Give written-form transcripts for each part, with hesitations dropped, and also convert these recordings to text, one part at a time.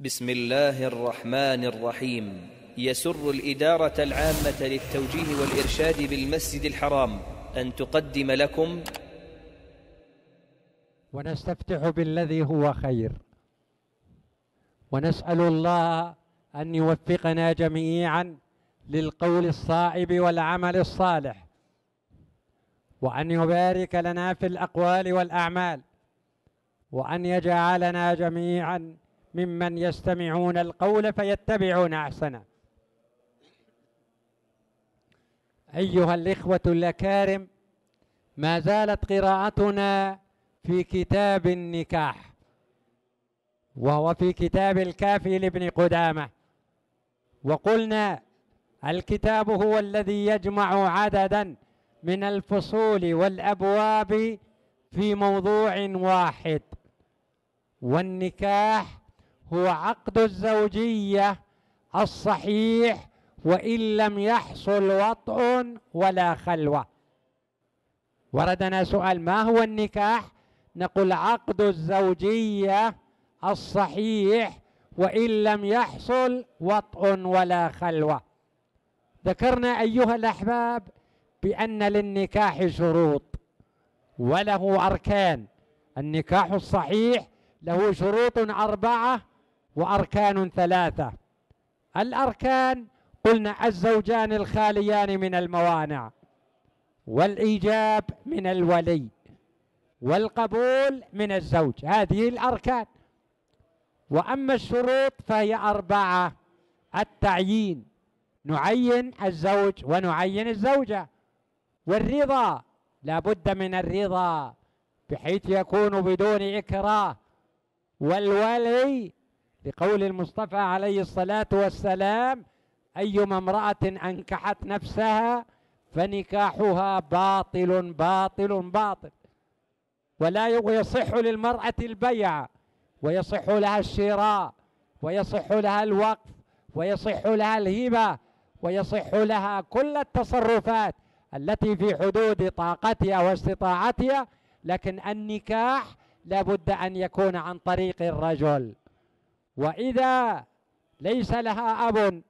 بسم الله الرحمن الرحيم. يسر الإدارة العامة للتوجيه والإرشاد بالمسجد الحرام أن تقدم لكم. ونستفتح بالذي هو خير، ونسأل الله أن يوفقنا جميعا للقول الصائب والعمل الصالح، وأن يبارك لنا في الأقوال والأعمال، وأن يجعلنا جميعا ممن يستمعون القول فيتبعون أحسنه. أيها الإخوة الأكارم، ما زالت قراءتنا في كتاب النكاح، وهو في كتاب الكافي لابن قدامة. وقلنا الكتاب هو الذي يجمع عددا من الفصول والأبواب في موضوع واحد، والنكاح هو عقد الزوجية الصحيح وإن لم يحصل وطء ولا خلوة. وردنا سؤال: ما هو النكاح؟ نقول: عقد الزوجية الصحيح وإن لم يحصل وطء ولا خلوة. ذكرنا أيها الأحباب بأن للنكاح شروط وله أركان. النكاح الصحيح له شروط 4 وأركان 3. الأركان قلنا: الزوجان الخاليان من الموانع، والإيجاب من الولي، والقبول من الزوج. هذه الأركان. وأما الشروط فهي 4: التعيين، نعين الزوج ونعين الزوجة، والرضا، لا بد من الرضا بحيث يكون بدون إكراه، والولي لقول المصطفى عليه الصلاة والسلام: أيما امرأة أنكحت نفسها فنكاحها باطل باطل باطل، ولا يصح للمرأة البيع، ويصح لها الشراء، ويصح لها الوقف، ويصح لها الهبة، ويصح لها كل التصرفات التي في حدود طاقتها واستطاعتها، لكن النكاح لابد أن يكون عن طريق الرجل. وإذا ليس لها أب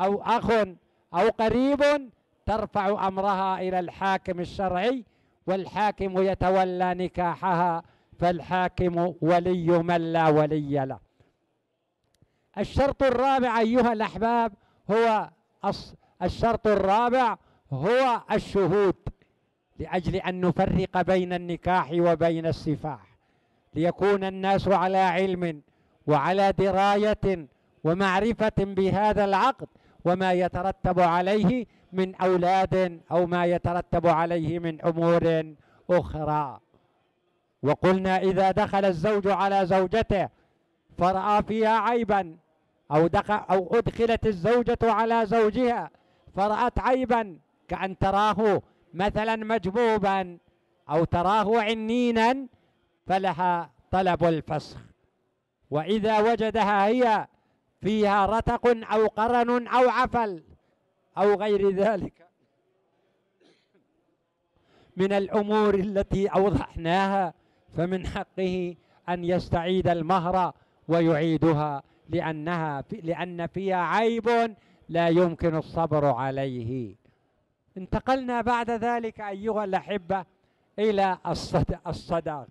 أو أخ أو قريب ترفع أمرها إلى الحاكم الشرعي، والحاكم يتولى نكاحها، فالحاكم ولي من لا ولي له. الشرط الرابع أيها الأحباب هو الشهود، لأجل أن نفرق بين النكاح وبين السفاح، ليكون الناس على علم وعلى دراية ومعرفة بهذا العقد وما يترتب عليه من أولاد أو ما يترتب عليه من أمور أخرى. وقلنا: إذا دخل الزوج على زوجته فرأى فيها عيبا، أو أدخلت الزوجة على زوجها فرأت عيبا، كأن تراه مثلا مجبوبا أو تراه عنينا، فلها طلب الفسخ. وإذا وجدها هي فيها رتق أو قرن أو عفل أو غير ذلك من الأمور التي أوضحناها، فمن حقه أن يستعيد المهر ويعيدها، لأن فيها عيب لا يمكن الصبر عليه. انتقلنا بعد ذلك أيها الأحبة إلى الصداق،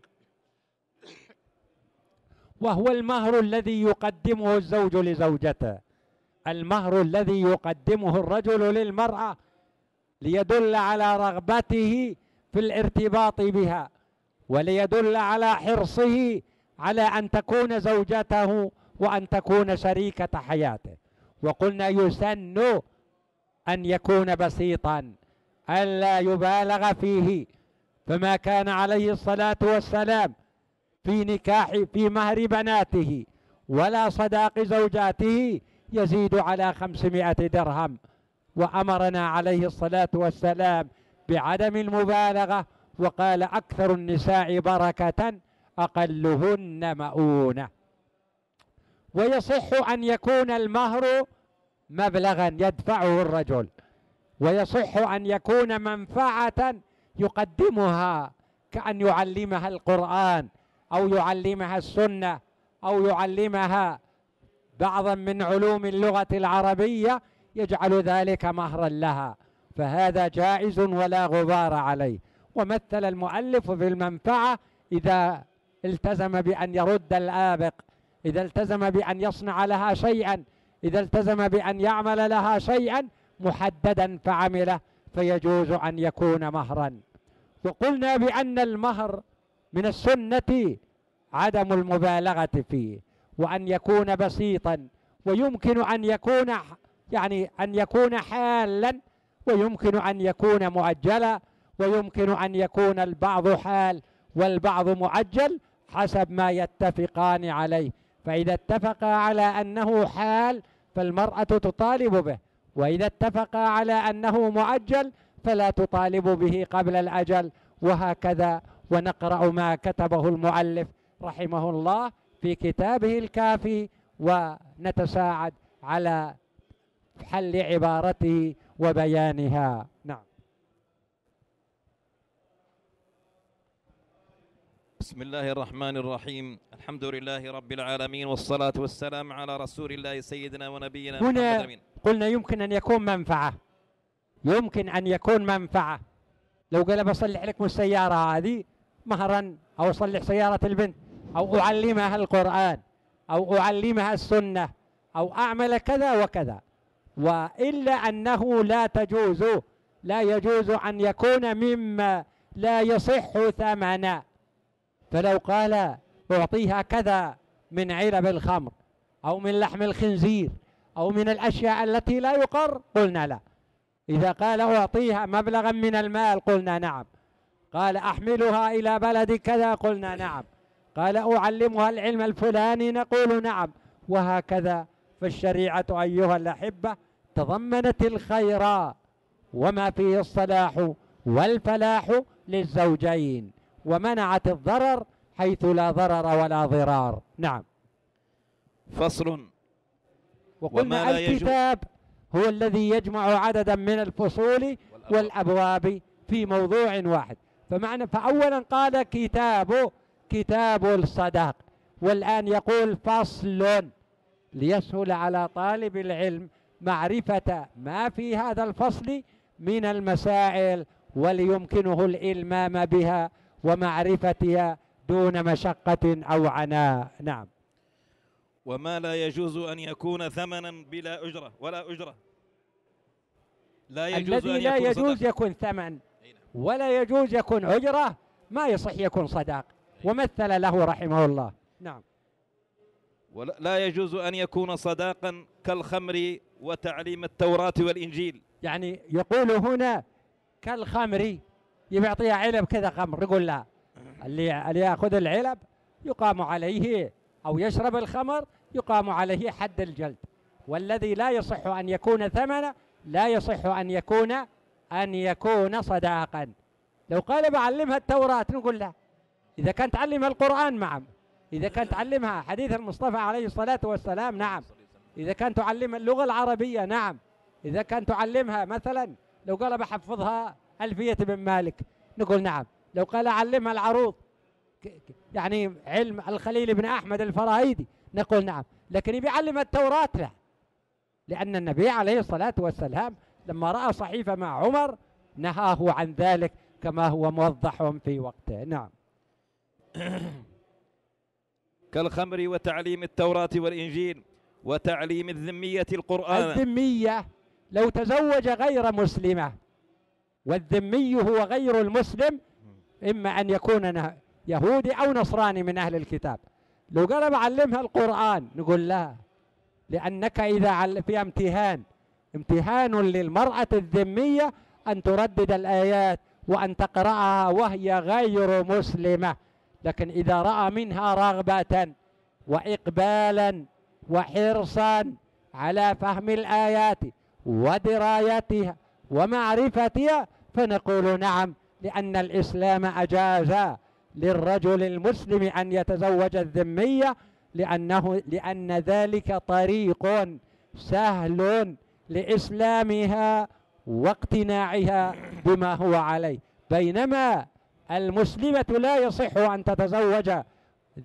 وهو المهر الذي يقدمه الزوج لزوجته، المهر الذي يقدمه الرجل للمرأة ليدل على رغبته في الارتباط بها، وليدل على حرصه على أن تكون زوجته وأن تكون شريكة حياته. وقلنا: يسن أن يكون بسيطا، ألا يبالغ فيه، فما كان عليه الصلاة والسلام في مهر بناته ولا صداق زوجاته يزيد على 500 درهم، وأمرنا عليه الصلاة والسلام بعدم المبالغة، وقال: أكثر النساء بركة أقلهن مؤونة. ويصح أن يكون المهر مبلغا يدفعه الرجل، ويصح أن يكون منفعة يقدمها، كأن يعلمها القرآن أو يعلمها السنة أو يعلمها بعضا من علوم اللغة العربية يجعل ذلك مهرا لها، فهذا جائز ولا غبار عليه. ومثل المؤلف في المنفعة إذا التزم بأن يرد الآبق، إذا التزم بأن يصنع لها شيئا، إذا التزم بأن يعمل لها شيئا محددا فعمله فيجوز أن يكون مهرا. وقلنا بأن المهر من السنة عدم المبالغة فيه، وأن يكون بسيطا، ويمكن أن يكون حالا، ويمكن أن يكون مؤجلا، ويمكن أن يكون البعض حال والبعض مؤجل حسب ما يتفقان عليه. فإذا اتفقا على أنه حال فالمرأة تطالب به، وإذا اتفقا على أنه مؤجل فلا تطالب به قبل الأجل، وهكذا. ونقرأ ما كتبه المؤلف رحمه الله في كتابه الكافي، ونتساعد على حل عبارته وبيانها. نعم. بسم الله الرحمن الرحيم، الحمد لله رب العالمين، والصلاة والسلام على رسول الله سيدنا ونبينا محمد. هنا قلنا يمكن أن يكون منفعة، يمكن أن يكون منفعة. لو قال بصلح لكم السيارة هذه مهرا، أو أصلح سيارة البنت، أو أعلمها القرآن، أو أعلمها السنة، أو أعمل كذا وكذا. وإلا أنه لا تجوز، لا يجوز أن يكون مما لا يصح ثمنا. فلو قال أعطيها كذا من علب الخمر، أو من لحم الخنزير، أو من الأشياء التي لا يقر، قلنا لا. إذا قال أعطيها مبلغا من المال، قلنا نعم. قال أحملها إلى بلد كذا، قلنا نعم. قال أعلمها العلم الفلاني، نقول نعم. وهكذا. فالشريعة أيها الأحبة تضمنت الخير وما فيه الصلاح والفلاح للزوجين، ومنعت الضرر حيث لا ضرر ولا ضرار. نعم. فصل. وقلنا الكتاب هو الذي يجمع عددا من الفصول والأبواب في موضوع واحد. فأولا قال كتاب الصداق، والآن يقول فصل، ليسهل على طالب العلم معرفة ما في هذا الفصل من المسائل، وليمكنه الإلمام بها ومعرفتها دون مشقة أو عناء. نعم. وما لا يجوز أن يكون ثمنا بلا أجرة ولا أجرة. لا يجوز أن يكون صداق. يجوز يكون ثمن ولا يجوز يكون أجرة، ما يصح يكون صداق، ومثل له رحمه الله. نعم. ولا يجوز أن يكون صداقا كالخمر وتعليم التوراة والإنجيل. يعني يقول هنا كالخمر، يعطيها علب كذا خمر، يقول لا، اللي يأخذ العلب يقام عليه، أو يشرب الخمر يقام عليه حد الجلد. والذي لا يصح أن يكون ثمنا، لا يصح أن يكون صداقا. لو قال بعلمها التوراة، نقول لا، إذا كان تعلمها القرآن نعم، إذا كان تعلمها حديث المصطفى عليه الصلاة والسلام نعم، إذا كان تعلمها اللغة العربية نعم، إذا كان تعلمها مثلا، لو قال بحفظها ألفية بن مالك، نقول نعم. لو قال علمها العروض، يعني علم الخليل بن أحمد الفراهيدي، نقول نعم. لكن يعلم التوراة لا، لأن النبي عليه الصلاة والسلام لما رأى صحيفة مع عمر نهاه عن ذلك، كما هو موضح في وقته. نعم. كالخمر وتعليم التوراة والإنجيل وتعليم الذمية القرآن. الذمية لو تزوج غير مسلمة، والذمي هو غير المسلم، إما أن يكون يهودي أو نصراني من أهل الكتاب. لو قال بعلمها القرآن، نقول لا، لأنك إذا في امتهان للمرأة الذمية أن تردد الآيات وأن تقرأها وهي غير مسلمة. لكن إذا رأى منها رغبة وإقبالا وحرصا على فهم الآيات ودرايتها ومعرفتها، فنقول نعم، لأن الإسلام أجاز للرجل المسلم أن يتزوج الذمية، لأن ذلك طريق سهل لإسلامها واقتناعها بما هو عليه. بينما المسلمة لا يصح أن تتزوج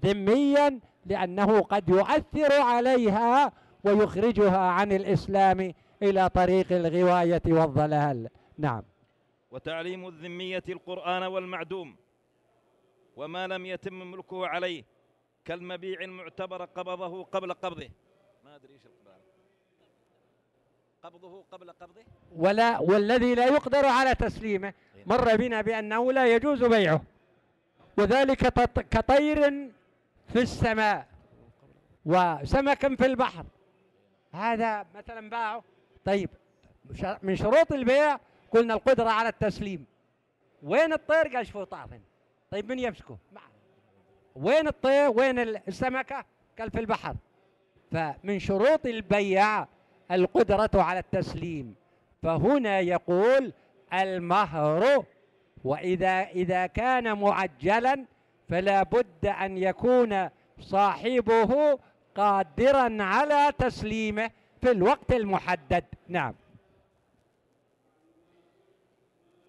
ذميا، لأنه قد يؤثر عليها ويخرجها عن الإسلام إلى طريق الغواية والضلال. نعم. وتعليم الذمية القرآن والمعدوم وما لم يتم ملكه عليه كالمبيع المعتبر قبضه قبل قبضه. ما أدري إيش قبضه قبل قبضه. والذي لا يقدر على تسليمه، مر بنا بأنه لا يجوز بيعه، وذلك كطير في السماء وسمك في البحر. هذا مثلا باعه. طيب من شروط البيع قلنا القدرة على التسليم. وين الطير؟ قال شوف طاطن. طيب من يمسكه؟ وين الطير؟ وين السمكة؟ قال في البحر. فمن شروط البيع القدرة على التسليم. فهنا يقول المهر، وإذا كان معجلا فلا بد أن يكون صاحبه قادرا على تسليمه في الوقت المحدد. نعم.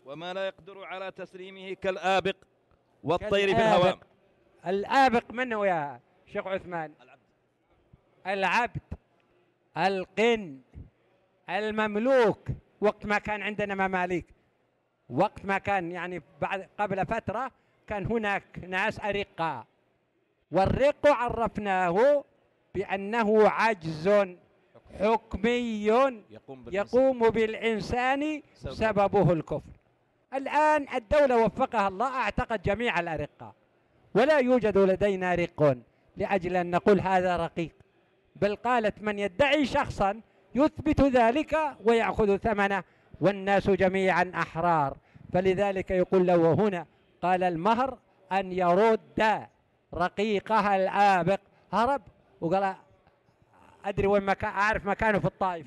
وما لا يقدر على تسليمه كالآبق والطير في الهواء. الآبق من هو يا شيخ عثمان؟ العبد، القن، المملوك. وقت ما كان عندنا مماليك، وقت ما كان يعني قبل فترة كان هناك ناس أرقاء، والرق عرفناه بأنه عجز حكمي يقوم بالإنسان سببه الكفر. الآن الدولة وفقها الله أعتقد جميع الأرقاء، ولا يوجد لدينا رق لأجل أن نقول هذا رقيق، بل قالت من يدعي شخصا يثبت ذلك ويأخذ ثمنه، والناس جميعا أحرار. فلذلك يقول له هنا قال المهر أن يرد رقيقها الآبق. هرب وقال أدري وين مكان، أعرف مكانه في الطائف،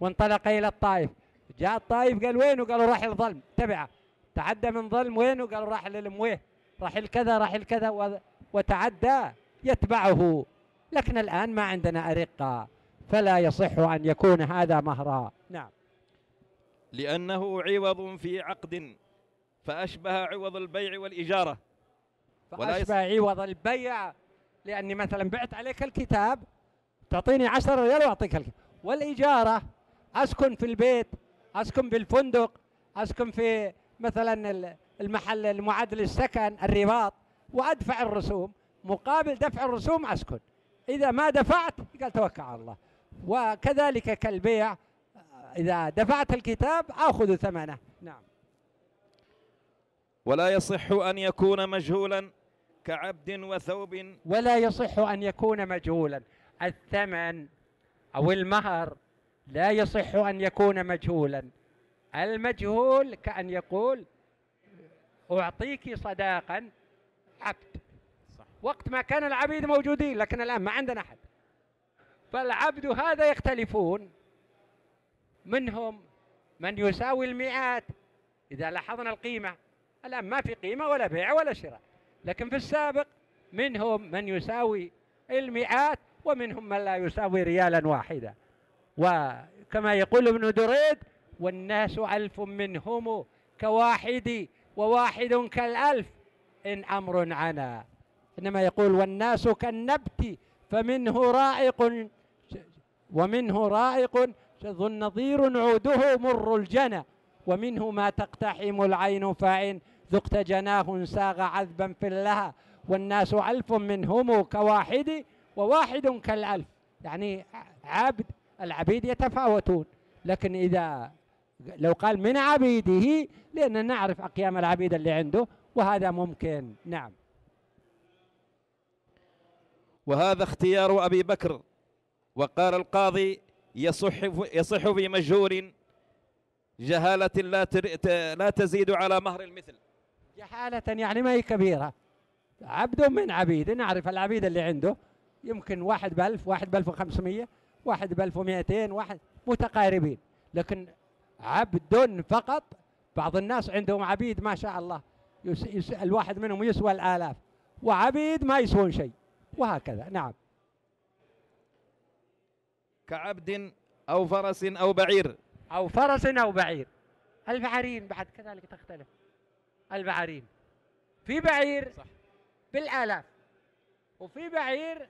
وانطلق إلى الطائف. جاء الطائف قال وينه؟ قالوا راح للظلم. تبعه تعدى من ظلم وينه؟ قالوا راح للمويه، راح الكذا، راح الكذا، وتعدى يتبعه. لكن الآن ما عندنا أرقة، فلا يصح أن يكون هذا مهرا. نعم. لأنه عوض في عقد، فأشبه عوض البيع والإجارة. فأشبه عوض البيع، لأني مثلا بعت عليك الكتاب، تعطيني 10 ريال وأعطيك الكتاب. والإجارة أسكن في البيت، أسكن بالفندق، أسكن في مثلا المحل المعاد للسكن الرباط، وأدفع الرسوم. مقابل دفع الرسوم أسكن. إذا ما دفعت قال توكل على الله. وكذلك كالبيع، إذا دفعت الكتاب آخذ ثمنه. نعم. ولا يصح أن يكون مجهولا كعبد وثوب. ولا يصح أن يكون مجهولا الثمن أو المهر، لا يصح أن يكون مجهولا. المجهول كأن يقول أعطيك صداقا عبد. وقت ما كان العبيد موجودين، لكن الآن ما عندنا أحد. فالعبد هذا يختلفون، منهم من يساوي المئات إذا لاحظنا القيمة. الآن ما في قيمة ولا بيع ولا شراء، لكن في السابق منهم من يساوي المئات، ومنهم من لا يساوي ريالا واحدا. وكما يقول ابن دريد والناس 1000 منهم كواحد، وواحد كالألف إن أمر عنا. إنما يقول والناس كالنبت فمنه رائق ومنه رائق ذو النظير عوده مر الجنى، ومنه ما تقتحم العين فإن ذقت جناه ساغ عذبا في اللهى، والناس 1000 منهم كواحد وواحد كالألف. يعني عبد، العبيد يتفاوتون، لكن إذا لو قال من عبيده، لأننا نعرف أقيام العبيد اللي عنده، وهذا ممكن. نعم. وهذا اختيار أبي بكر، وقال القاضي يصح في مجهول جهالة لا تزيد على مهر المثل. جهالة يعني ما هي كبيرة. عبد من عبيد، نعرف العبيد اللي عنده، يمكن 1 ب1000، 1 ب1500، 1 ب1200، 1 متقاربين. لكن عبد فقط، بعض الناس عندهم عبيد ما شاء الله الواحد منهم يسوى الآلاف، وعبيد ما يسوون شيء، وهكذا. نعم. كعبد أو فرس أو بعير. أو فرس أو بعير. البعارين بعد كذلك تختلف. البعارين في بعير صح بالآلاف، وفي بعير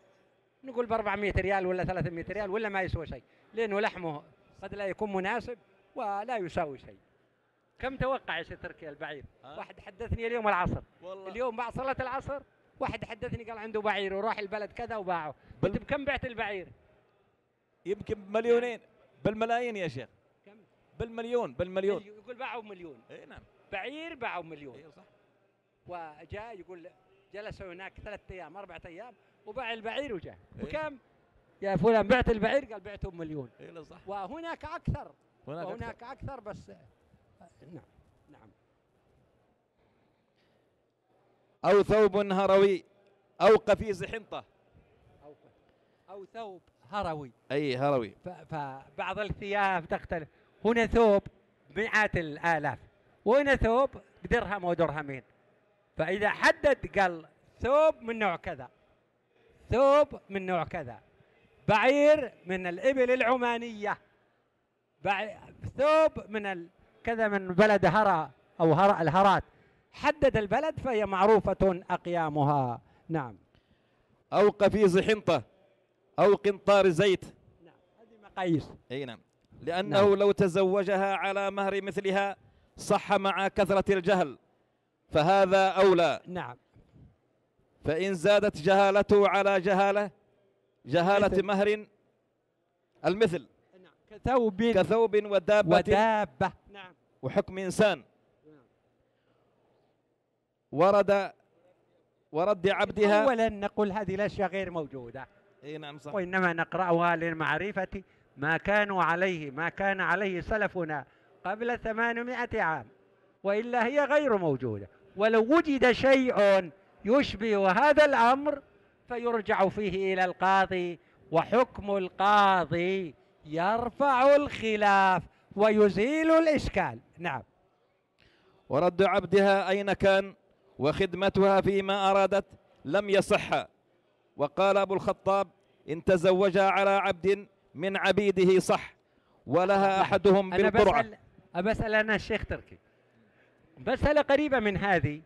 نقول ب 400 ريال ولا 300 ريال ولا ما يسوى شيء، لأنه لحمه قد لا يكون مناسب ولا يساوي شيء. كم توقع يا شيخ تركي البعير؟ واحد حدثني اليوم العصر والله. اليوم بعد صلاة العصر واحد حدثني قال عنده بعير وراح البلد كذا وباعه. قلت بكم بعت البعير؟ يمكن بمليونين، بالملايين يا شيخ. كم؟ بالمليون. بالمليون يقول باعوا بمليون. اي نعم، بعير باعوا بمليون. اي صح. وجاء يقول جلس هناك 3 أيام 4 أيام وباع البعير وجاء. بكم يا فلان بعت البعير؟ قال بعته بمليون. اي صح. وهناك اكثر، وهناك اكثر بس. نعم نعم. أو ثوب هروي أو قفيز حنطة. أو ثوب هروي. أي هروي. فبعض الثياب تختلف، هنا ثوب مئات الآلاف وهنا ثوب بدرهم ودرهمين. فإذا حدد قال ثوب من نوع كذا، ثوب من نوع كذا، بعير من الإبل العمانية، ثوب من كذا من بلد هرى أو هرى الهرات، حدد البلد فهي معروفة أقيامها. نعم. أو قفيز حنطة أو قنطار زيت. نعم، هذه مقاييس. أي نعم، لأنه نعم. لو تزوجها على مهر مثلها صح مع كثرة الجهل، فهذا أولى. نعم. فإن زادت جهالته على جهالة مثل. مهر المثل. نعم. كثوب ودابة. ودابة. نعم. وحكم إنسان. ورد عبدها. أولا نقول هذه الأشياء غير موجودة. إيه نعم صح. وإنما نقرأها للمعرفة ما كانوا عليه، ما كان عليه سلفنا قبل 800 عام، وإلا هي غير موجودة. ولو وجد شيء يشبه هذا الأمر فيرجع فيه إلى القاضي، وحكم القاضي يرفع الخلاف ويزيل الإشكال. نعم. ورد عبدها أين كان وخدمتها فيما أرادت لم يصح. وقال أبو الخطاب إن تزوجها على عبد من عبيده صح، ولها أحدهم بالقرعة. أبسأل أنا الشيخ تركي مسألة قريبة من هذه،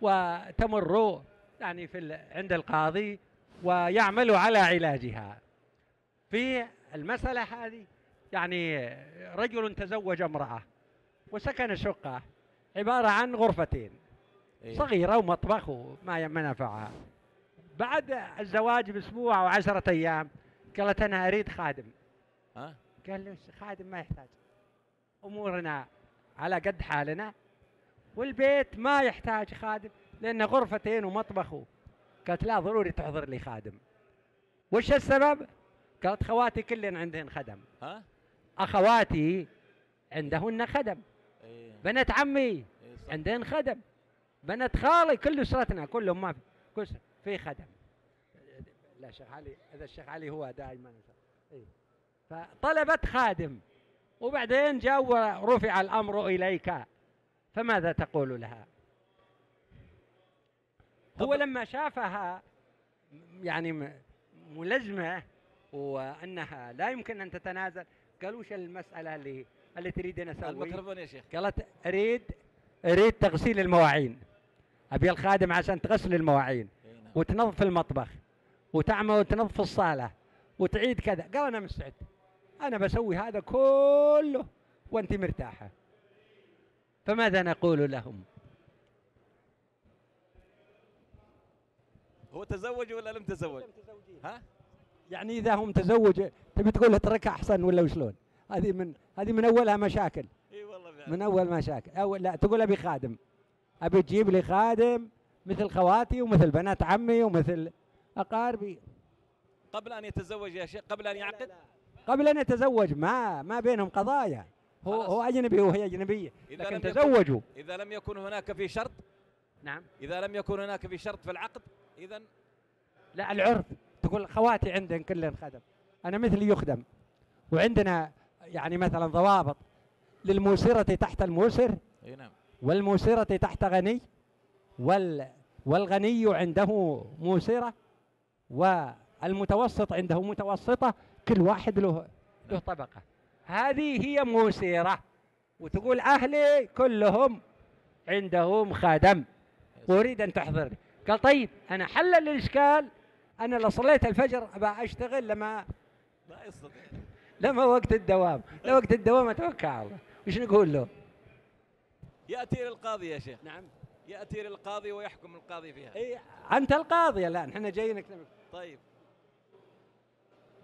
وتمر يعني عند القاضي ويعمل على علاجها. في المسألة هذه يعني رجل تزوج امرأة وسكن شقة عبارة عن غرفتين صغيرة ومطبخ وما ينفعها. بعد الزواج بأسبوع أو 10 أيام قالت أنا أريد خادم. قال له خادم ما يحتاج، أمورنا على قد حالنا والبيت ما يحتاج خادم لأن غرفتين ومطبخ. قالت لا ضروري تحضر لي خادم. وش السبب؟ قالت خواتي كلن عندهن خدم. أخواتي عندهن خدم، بنات عمي عندهن خدم، بنات خالي، كل أسرتنا كلهم ما في خدم. لا شيخ علي، هذا الشيخ علي هو دائما. فطلبت خادم، وبعدين جاء ورفع الأمر إليك، فماذا تقول لها؟ هو لما شافها يعني ملزمة وأنها لا يمكن أن تتنازل قال وش المسألة اللي تريد أن أسويه؟ الميكروفون يا شيخ. قالت أريد تغسيل المواعين، أبي الخادم عشان تغسل المواعين وتنظف المطبخ وتعمل وتنظف الصالة وتعيد كذا. قال أنا مستعد، أنا بسوي هذا كله وأنت مرتاحة. فماذا نقول لهم؟ هو تزوج ولا لم تزوج؟ ها؟ يعني إذا هم تزوج تبي تقول اتركها أحسن ولا وشلون؟ هذه من أولها مشاكل. إي والله يعني. من أول مشاكل، أو لا تقول أبي خادم، أبي تجيب لي خادم مثل خواتي ومثل بنات عمي ومثل أقاربي. قبل أن يتزوج يا شيخ، قبل أن يعقد؟ قبل أن يتزوج ما بينهم قضايا. هو أجنبي وهي أجنبية، لكن تزوجوا. إذا لم يكن هناك في شرط. نعم. إذا لم يكن هناك في شرط في العقد، إذا لا العرف تقول خواتي عندهن كلهن خدم، أنا مثلي يخدم، وعندنا يعني مثلا ضوابط للموسرة تحت الموسر. أي نعم. والموسرة تحت غني، والغني عنده موسرة، والمتوسط عنده متوسطة، كل واحد له طبقة. هذه هي موسرة، وتقول أهلي كلهم عندهم خادم وأريد أن تحضرني. قال طيب أنا حل الإشكال أنا لو صليت الفجر أبقى أشتغل لما وقت الدوام، لو وقت الدوام أتوكل على الله. وش نقول له؟ يأتي للقاضي يا شيخ. نعم، يأتي للقاضي ويحكم القاضي فيها. إيه، أنت القاضي الآن، إحنا جايينك. طيب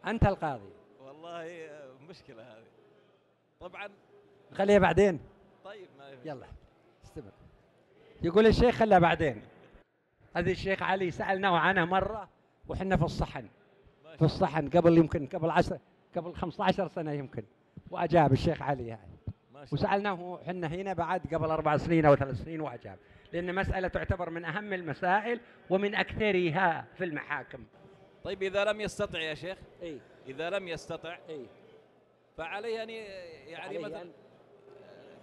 أنت القاضي. والله مشكلة هذه. طبعا خليها بعدين. طيب ما يلا استمر. يقول الشيخ خليها بعدين. هذه الشيخ علي سألناه عنها مرة وحنا في الصحن، في الصحن قبل يمكن قبل 15 سنة يمكن، وأجاب الشيخ علي يعني. وسألناه حنا هنا بعد قبل 4 سنين أو 3 سنين وأجاب، لأن مسألة تعتبر من أهم المسائل ومن أكثرها في المحاكم. طيب إذا لم يستطع يا شيخ، إيه؟ إذا لم يستطع إيه؟ فعليه أن يعني مثلا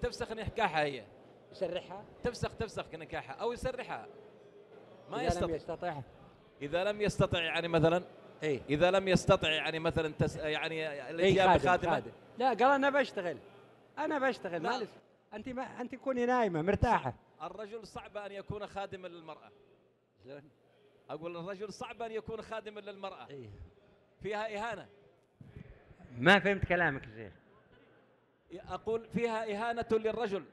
تفسخ نكاحها هي، يسرحها، تفسخ نكاحها أو يسرحها. ما إذا يستطع. لم يستطع، إذا لم يستطع يعني مثلا إيه؟ إذا لم يستطع يعني مثلا يعني الإتيان بخادمة. لا قال أنا بشتغل، أنا بشتغل مالك. أنت ما أنت كوني نايمة مرتاحة. الرجل صعب أن يكون خادما للمرأة. أقول الرجل صعب أن يكون خادما للمرأة. إيه؟ فيها إهانة. ما فهمت كلامك زين. أقول فيها إهانة للرجل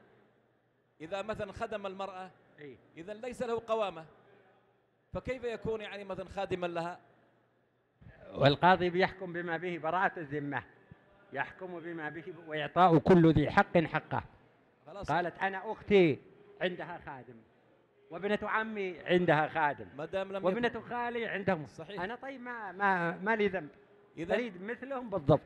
إذا مثلا خدم المرأة. إيه؟ إذا ليس له قوامة، فكيف يكون يعني مثلا خادما لها؟ والقاضي بيحكم بما به براءة الذمة، يحكم بما به وإعطاء كل ذي حق حقه. خلاص. قالت أنا أختي عندها خادم، وابنة عمي عندها خادم، وابنة خالي عندهم. صحيح. أنا طيب ما لي ذنب، أريد مثلهم بالضبط.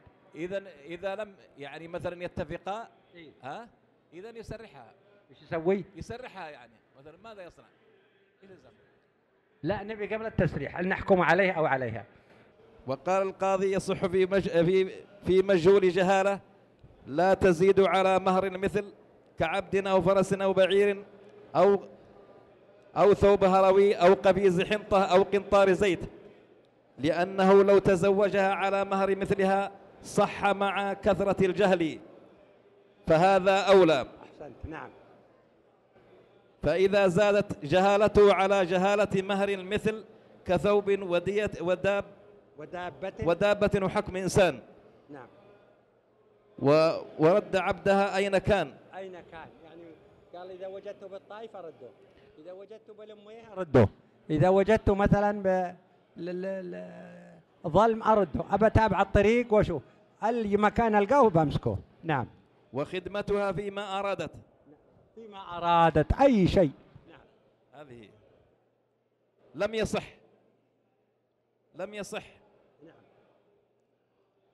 إذا لم يعني مثلا يتفقا، إيه؟ ها إذا يسرحها. إيش يسوي؟ يسرحها يعني مثلا ماذا يصنع؟ يلزم. لا نبي قبل التسريح أن نحكم عليه أو عليها. وقال القاضي يصح في مجهول جهالة لا تزيد على مهر مثل كعبد أو فرس أو بعير أو ثوب هروي أو قبيز حنطة أو قنطار زيت، لأنه لو تزوجها على مهر مثلها صح مع كثرة الجهل، فهذا أولى. أحسنت. نعم. فإذا زادت جهالته على جهالة مهر المثل كثوب ودابة وحكم إنسان. نعم. ورد عبدها أين كان. أين كان يعني قال إذا وجدته بالطائفة ردوه، إذا وجدته بالمياه ردوه، إذا وجدته مثلا بالظلم أرده، أبى أتابع الطريق وأشوف المكان ألقاه بمسكه. نعم. وخدمتها فيما أرادت. فيما أرادت أي شيء. نعم. هذه لم يصح، لم يصح. نعم.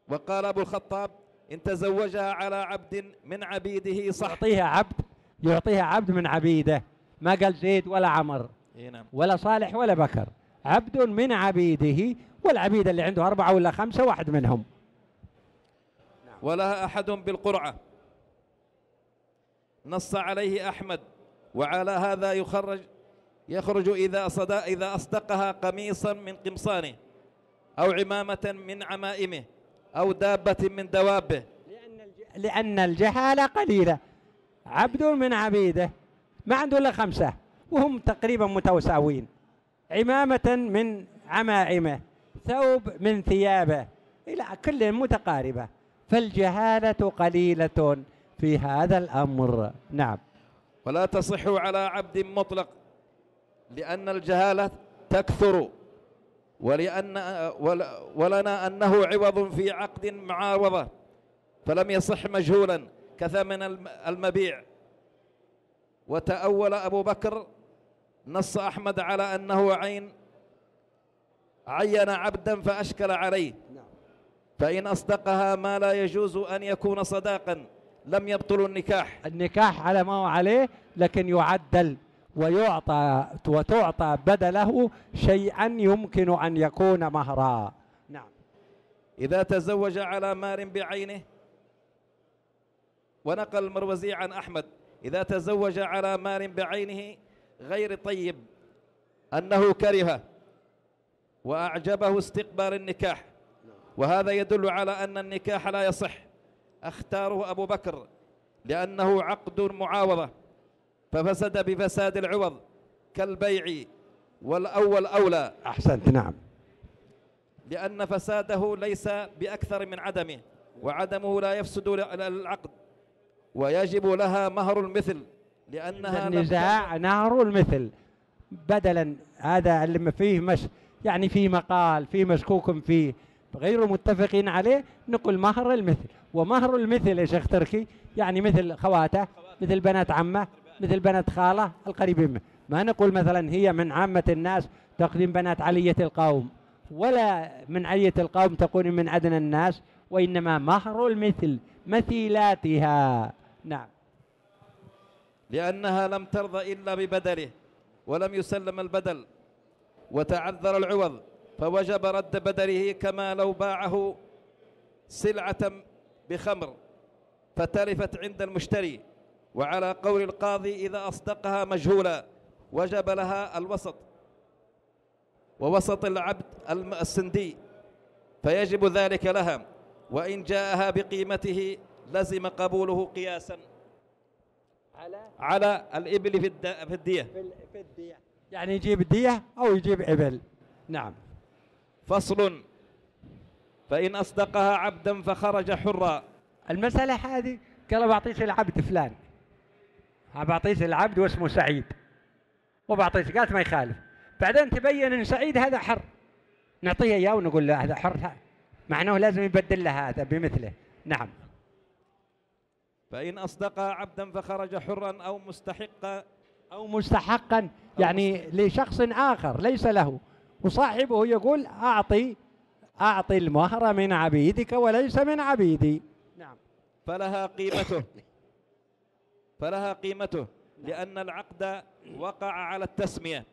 وقال أبو الخطاب إن تزوجها على عبد من عبيده صح. يعطيها عبد من عبيده، ما قال زيد ولا عمر. نعم. ولا صالح ولا بكر، عبد من عبيده، والعبيد اللي عنده 4 ولا 5 واحد منهم. نعم. ولها أحد بالقرعة نص عليه أحمد، وعلى هذا يخرج إذا أصدقها قميصا من قمصانه أو عمامة من عمائمه أو دابة من دوابه، لأن الجهالة قليلة. عبد من عبيده ما عنده إلا 5 وهم تقريبا متساوين، عمامة من عمائمه، ثوب من ثيابه، إلى كل متقاربة، فالجهالة قليلة في هذا الأمر. نعم. ولا تصح على عبد مطلق، لأن الجهالة تكثر، ولنا أنه عوض في عقد معاوضة، فلم يصح مجهولا كثمن المبيع. وتأول أبو بكر نص أحمد على أنه عين عبدا فأشكل عليه، فإن أصدقها ما لا يجوز أن يكون صداقا لم يبطل النكاح. النكاح على ما هو عليه، لكن يعدل وتعطى بدله شيئا يمكن أن يكون مهرا. نعم. إذا تزوج على مار بعينه، ونقل المروزي عن أحمد إذا تزوج على مار بعينه غير طيب أنه كرهه وأعجبه استقبال النكاح، وهذا يدل على أن النكاح لا يصح. اختاره أبو بكر لأنه عقد معاوضة، ففسد بفساد العوض كالبيع، والأول أولى. أحسنت. نعم. لأن فساده ليس بأكثر من عدمه، وعدمه لا يفسد العقد، ويجب لها مهر المثل لأنها النزاع نهر المثل. بدلا هذا اللي فيه مش يعني في مقال في مشكوك فيه غير متفقين عليه، نقول مهر المثل. ومهر المثل يا شيخ تركي يعني مثل خواته، مثل بنات عمه، مثل بنات خاله القريبين منه. ما نقول مثلا هي من عامة الناس تقدم بنات علية القوم، ولا من علية القوم تكون من أدنى الناس، وإنما مهر المثل مثيلاتها. نعم، لأنها لم ترضى إلا ببدله ولم يسلم البدل وتعذر العوض، فوجب رد بدله كما لو باعه سلعة بخمر فتلفت عند المشتري. وعلى قول القاضي إذا أصدقها مجهولا وجب لها الوسط ووسط العبد السندي، فيجب ذلك لها، وإن جاءها بقيمته لزم قبوله قياسا على الإبل في الدية، يعني يجيب الدية أو يجيب إبل. نعم. فصل. فإن أصدقها عبدا فخرج حرا. المسألة هذه قال بعطيش العبد فلان، بعطيش العبد واسمه سعيد وبعطيش، قالت ما يخالف، بعدين تبين ان سعيد هذا حر، نعطيه اياه ونقول له هذا حر، معناه لازم يبدل له هذا بمثله. نعم. فإن أصدق عبدا فخرج حرا أو مستحقا، يعني لشخص آخر ليس له، وصاحبه يقول أعطي المهر من عبيدك وليس من عبيدي. نعم. فلها قيمته، لأن العقد وقع على التسمية،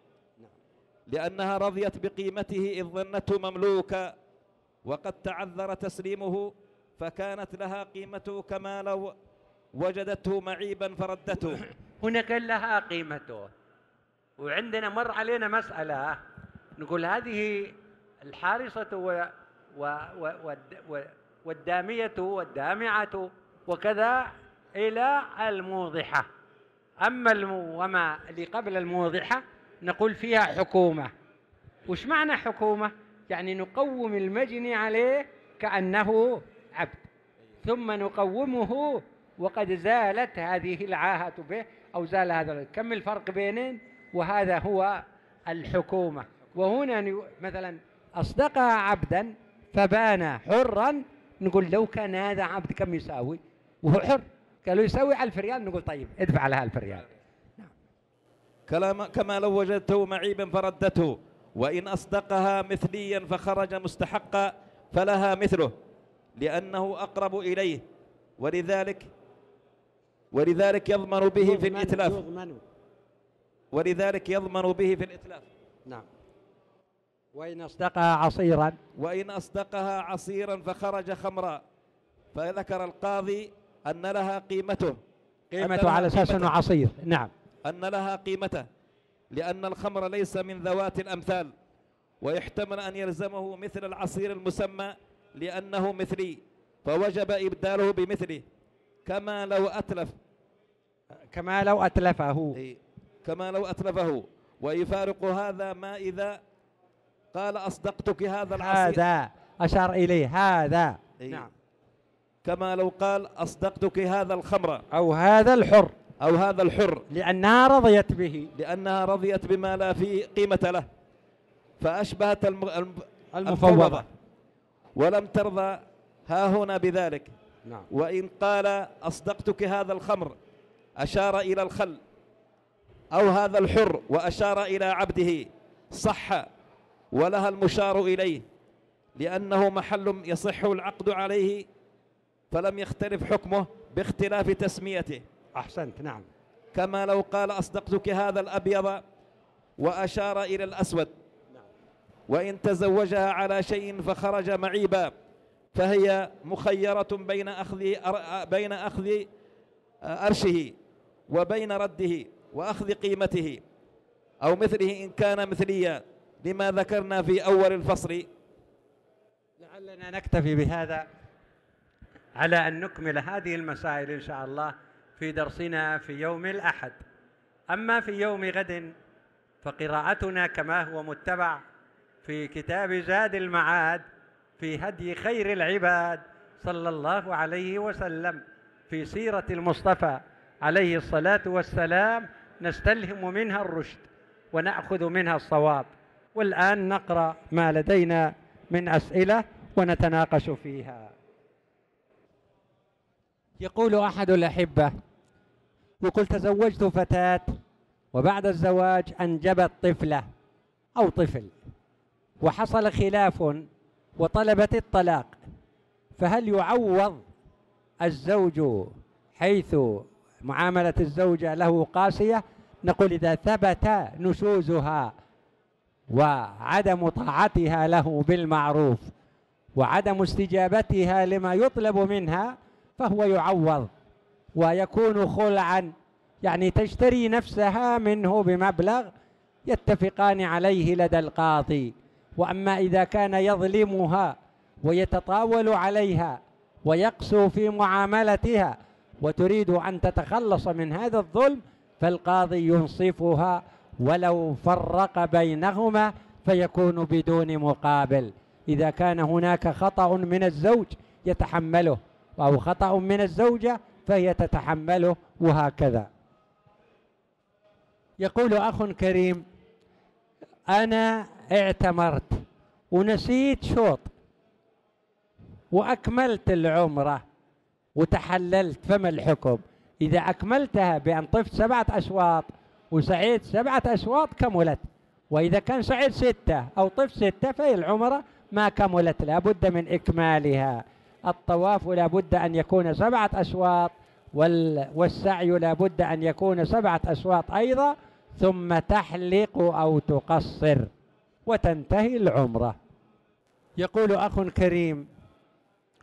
لأنها رضيت بقيمته إذ ظنته مملوكا وقد تعذر تسليمه، فكانت لها قيمته كما لو وجدته معيبا فردته. هنا كان لها قيمته. وعندنا مر علينا مسألة نقول هذه الحارصة والدامية والدامعة وكذا إلى الموضحة. أما وما اللي قبل الموضحة نقول فيها حكومة. وش معنى حكومة؟ يعني نقوم المجني عليه كأنه عبد، ثم نقومه وقد زالت هذه العاهة به أو زال هذا. كم الفرق بينه؟ وهذا هو الحكومة. وهنا مثلا أصدقها عبدا فبان حرا، نقول لو كان هذا عبد كم يساوي وهو حر؟ قالوا يساوي 1000 ريال، نقول طيب ادفع لها 1000 ريال. كما لو وجدته معيبا فردته. وإن أصدقها مثليا فخرج مستحقا فلها مثله لأنه أقرب إليه، ولذلك يضمن به في الإتلاف. نعم. وإن أصدقها عصيرا فخرج خمرا، فذكر القاضي أن لها قيمته، قيمته على أساس أنه عصير. نعم، أن لها قيمته لأن الخمر ليس من ذوات الأمثال، ويحتمل أن يلزمه مثل العصير المسمى لأنه مثلي، فوجب إبداله بمثله كما لو أتلف، كما لو أتلفه. ويفارق هذا ما إذا قال أصدقتك هذا العصير، هذا أشار إليه هذا. نعم، كما لو قال أصدقتك هذا الخمر أو هذا الحر لأنها رضيت به، لأنها رضيت بما لا في قيمة له، فأشبهت المفوضة ولم ترضى هاهنا بذلك. نعم. وإن قال أصدقتك هذا الخمر أشار إلى الخل، أو هذا الحر وأشار إلى عبده، صح ولها المشار إليه لأنه محل يصح العقد عليه، فلم يختلف حكمه باختلاف تسميته. أحسنت. نعم، كما لو قال أصدقتك هذا الأبيض وأشار إلى الأسود. نعم. وإن تزوجها على شيء فخرج معيبا، فهي مخيرة بين أخذ أرشه وبين رده وأخذ قيمته أو مثله إن كان مثليا، لما ذكرنا في أول الفصل. لعلنا نكتفي بهذا على أن نكمل هذه المسائل إن شاء الله في درسنا في يوم الأحد. أما في يوم غد فقراءتنا كما هو متبع في كتاب زاد المعاد في هدي خير العباد صلى الله عليه وسلم في سيرة المصطفى عليه الصلاة والسلام نستلهم منها الرشد ونأخذ منها الصواب. والآن نقرأ ما لدينا من أسئلة ونتناقش فيها. يقول أحد الأحبة: وقل تزوجت فتاة وبعد الزواج أنجبت طفلة أو طفل وحصل خلاف وطلبت الطلاق، فهل يعوض الزوج حيث معاملة الزوجة له قاسية؟ نقول إذا ثبت نشوزها وعدم طاعتها له بالمعروف وعدم استجابتها لما يطلب منها فهو يعوض ويكون خلعا، يعني تشتري نفسها منه بمبلغ يتفقان عليه لدى القاضي. وأما إذا كان يظلمها ويتطاول عليها ويقسو في معاملتها وتريد أن تتخلص من هذا الظلم فالقاضي ينصفها ولو فرق بينهما فيكون بدون مقابل، إذا كان هناك خطأ من الزوج يتحمله أو خطأ من الزوجة فهي تتحمله وهكذا. يقول أخ كريم: أنا اعتمرت ونسيت شوط وأكملت العمرة وتحللت، فما الحكم؟ إذا أكملتها بأن طفت 7 أشواط وسعيت 7 أشواط كملت، وإذا كان سعيت 6 أو طفت 6 فهي العمرة ما كملت، لابد من إكمالها. الطواف لابد أن يكون 7 أشواط والسعي لابد أن يكون 7 أشواط أيضا، ثم تحلق أو تقصر وتنتهي العمرة. يقول أخ كريم: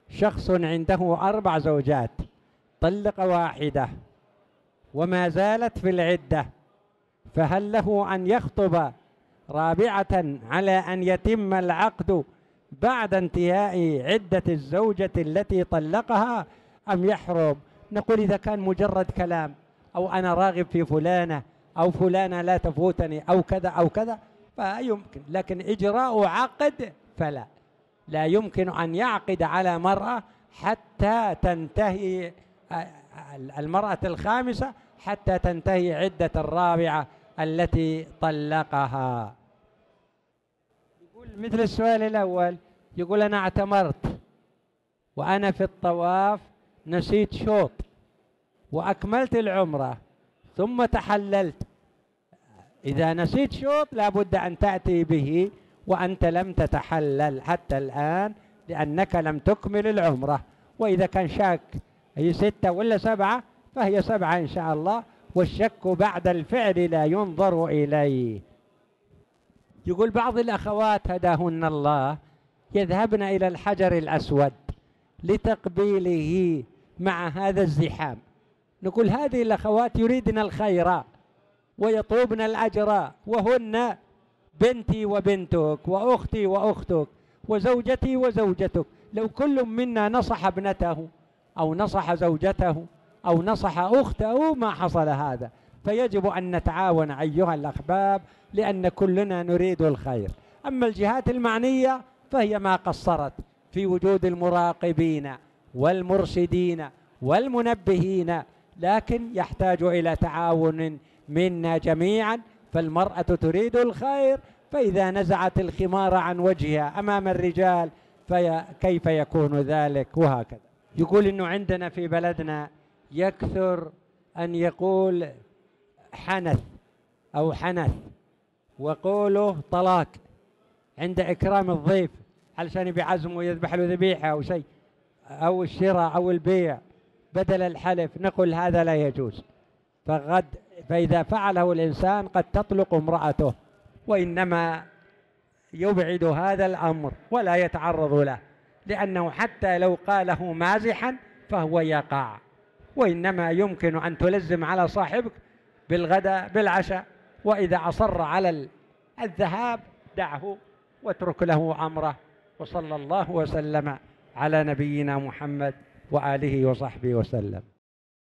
شخص عنده 4 زوجات طلق واحدة وما زالت في العدة، فهل له أن يخطب رابعة على أن يتم العقد بعد انتهاء عدة الزوجة التي طلقها أم يحرم؟ نقول إذا كان مجرد كلام أو أنا راغب في فلانة أو فلانة لا تفوتني أو كذا أو كذا فيمكن، لكن إجراء عقد فلا، لا يمكن أن يعقد على مرأة حتى تنتهي المرأة الخامسة، حتى تنتهي عدة الرابعة التي طلقها. يقول مثل السؤال الأول، يقول أنا اعتمرت وأنا في الطواف نسيت شوط وأكملت العمرة ثم تحللت، إذا نسيت شوط لابد أن تأتي به وأنت لم تتحلل حتى الآن لأنك لم تكمل العمرة، وإذا كان شاك هي 6 ولا 7 فهي 7 إن شاء الله، والشك بعد الفعل لا ينظر إليه. يقول بعض الأخوات هداهن الله يذهبن إلى الحجر الأسود لتقبيله مع هذا الزحام، نقول هذه الأخوات يريدن الخير ويطلبن الأجر، وهن بنتي وبنتك وأختي وأختك وزوجتي وزوجتك، لو كل منا نصح ابنته أو نصح زوجته أو نصح أخته ما حصل هذا، فيجب أن نتعاون أيها الأحباب لأن كلنا نريد الخير. أما الجهات المعنية فهي ما قصرت في وجود المراقبين والمرشدين والمنبهين، لكن يحتاج إلى تعاون منا جميعا. فالمرأة تريد الخير، فإذا نزعت الخمار عن وجهها أمام الرجال فكيف يكون ذلك وهكذا. يقول إنه عندنا في بلدنا يكثر أن يقول حنث أو حنث وقوله طلاق عند إكرام الضيف علشان بعزمه ويذبح له ذبيحة أو شيء أو الشراء أو البيع بدل الحلف، نقول هذا لا يجوز، فإذا فعله الإنسان قد تطلق امرأته، وإنما يبعد هذا الأمر ولا يتعرض له، لأنه حتى لو قاله مازحا فهو يقع، وإنما يمكن أن تلزم على صاحبك بالغداء بالعشاء، وإذا أصر على الذهاب دعه واترك له أمره. وصلى الله وسلم على نبينا محمد وآله وصحبه وسلم.